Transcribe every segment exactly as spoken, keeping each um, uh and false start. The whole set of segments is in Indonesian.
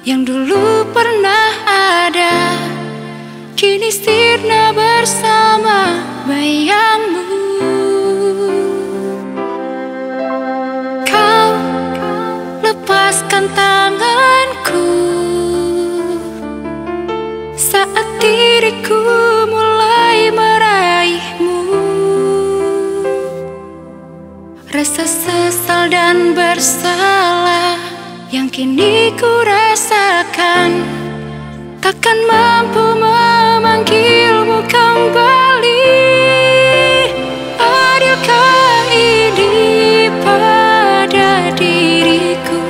yang dulu pernah ada, kini sirna bersama bayangmu. Kau lepaskan tanganku saat diriku mulai meraihmu. Rasa sesal dan bersalah yang kini ku rasakan takkan mampu memanggilmu kembali. Adakah ini pada diriku?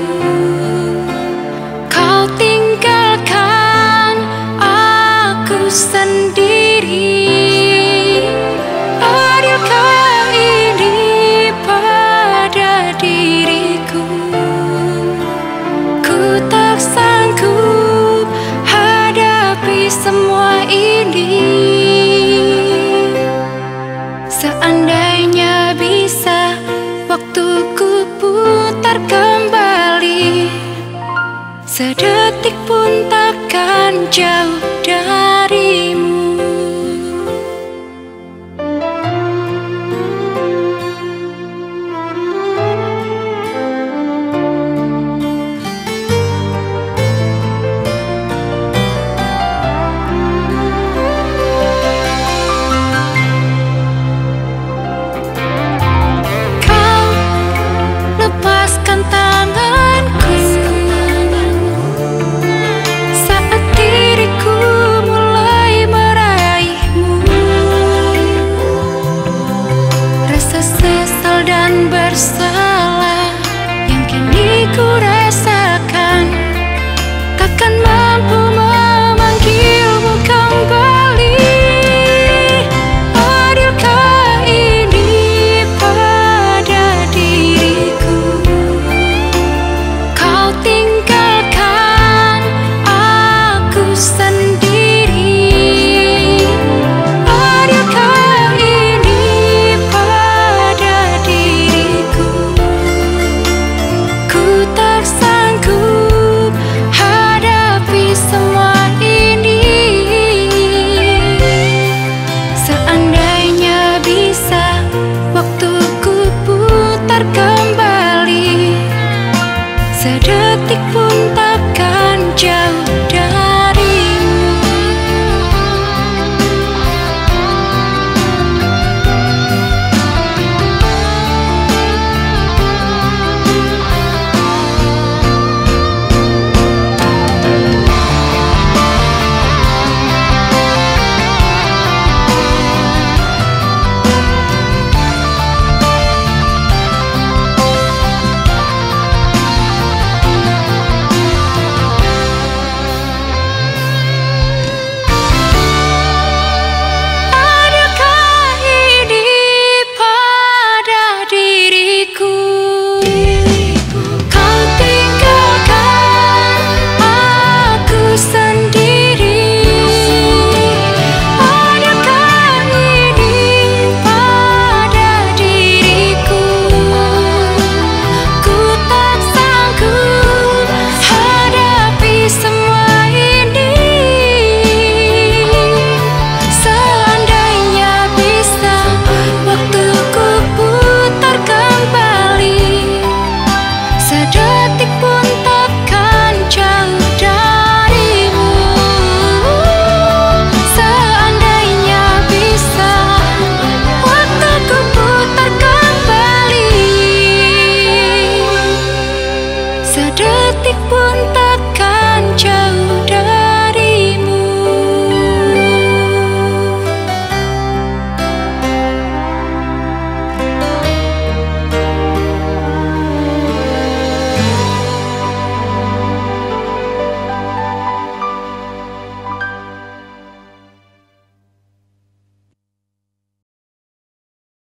Kau tinggalkan aku sendiri.